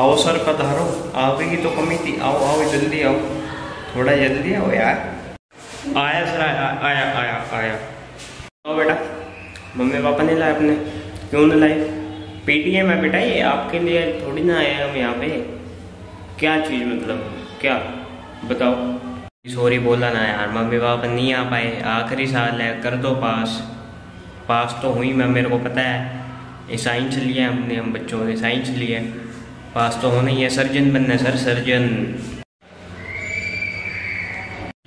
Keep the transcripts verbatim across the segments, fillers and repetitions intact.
आओ सर पधारो, आवेगी तो कमी थी, आओ आओ जल्दी आओ, थोड़ा जल्दी आओ यार। आया सर आया आया आया आया। आओ बेटा, मम्मी पापा ने लाए अपने, क्यों नहीं लाए? पीटीएम है बेटा ये, आपके लिए थोड़ी ना आए हम यहाँ पे। क्या चीज़ मतलब, क्या बताओ? सॉरी बोला ना यार, मम्मी पापा नहीं आ पाए, आखिरी साल है, कर दो पास। पास तो हुई मैं, मेरे को पता है, ये साइंस लिया हमने, हम बच्चों ने साइंस लिया, पास तो होना ही है, सर्जन बनना है सर, सर्जन।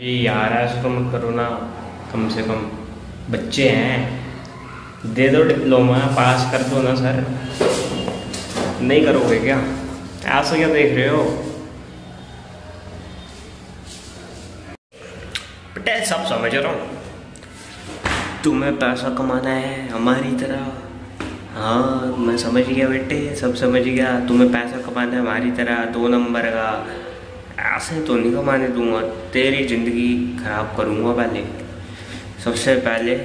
ये यार ऐसा मत करो ना, कम से कम बच्चे हैं, दे दो डिप्लोमा, पास कर दो ना सर। नहीं करोगे क्या? ऐसा क्या देख रहे हो बेटा? सब समझ रहा हूँ, तुम्हें पैसा कमाना है हमारी तरह। हाँ मैं समझ गया बेटे, सब समझ गया, तुम्हें पैसा कमाना है हमारी तरह, दो नंबर का। ऐसे तो नहीं कमाने दूंगा, तेरी ज़िंदगी ख़राब करूँगा पहले। सबसे पहले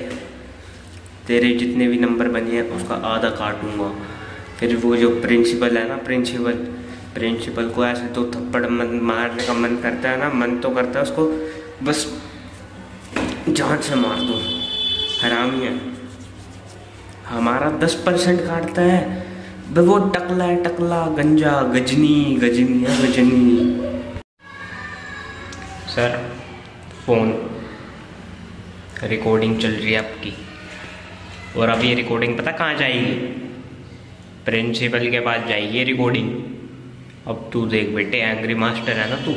तेरे जितने भी नंबर बने हैं उसका आधा काटूँगा। फिर वो जो प्रिंसिपल है ना, प्रिंसिपल प्रिंसिपल को ऐसे तो थप्पड़ मन मारने का मन करता है ना, मन तो करता है उसको, बस जान से मार दूँ, हरामी है। हमारा दस परसेंट काटता है वो, टकला है टकला, गंजा, गजनी गजनी है गजनी। सर फोन रिकॉर्डिंग चल रही है आपकी, और अब ये रिकॉर्डिंग पता कहाँ जाएगी? प्रिंसिपल के पास जाएगी ये रिकॉर्डिंग। अब तू देख बेटे, एंग्री मास्टर है ना तू,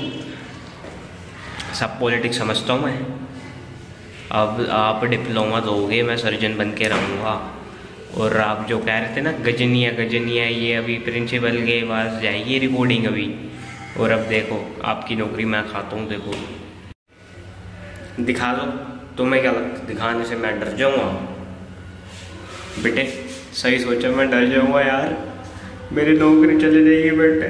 सब पॉलिटिक्स समझता हूँ मैं। अब आप डिप्लोमा दोगे, मैं सर्जन बन के रहूँगा। और आप जो कह रहे थे ना गजनिया गजनिया, ये अभी प्रिंसिपल के पास जाएगी रिकॉर्डिंग अभी। और अब देखो आपकी नौकरी मैं खाता हूँ, देखो दिखा दो। तुम्हें क्या लगता है दिखाने से मैं डर जाऊँगा? बेटे सही सोचा, मैं डर जाऊँगा यार, मेरी नौकरी चली जाएगी बेटे।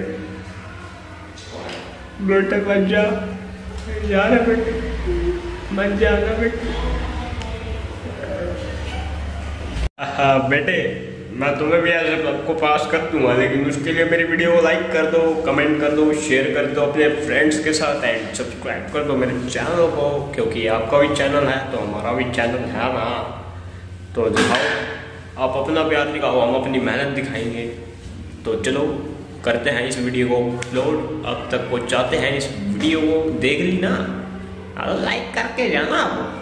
बेटे बन जा यार, बेटे बन जाना बेटे। बेटे मैं तुम्हें भी आज आपको पास कर दूंगा, लेकिन उसके लिए मेरी वीडियो को लाइक कर दो, कमेंट कर दो, शेयर कर दो अपने फ्रेंड्स के साथ, एंड सब्सक्राइब कर दो मेरे चैनल को, क्योंकि आपका भी चैनल है तो हमारा भी चैनल है ना। तो दिखाओ आप अपना प्यार, दिखाओ हम अपनी मेहनत दिखाएंगे। तो चलो करते हैं इस वीडियो को अपलोड। अब तक पहुँचाते हैं इस वीडियो को, देख ली ना, लाइक करके जाना आप।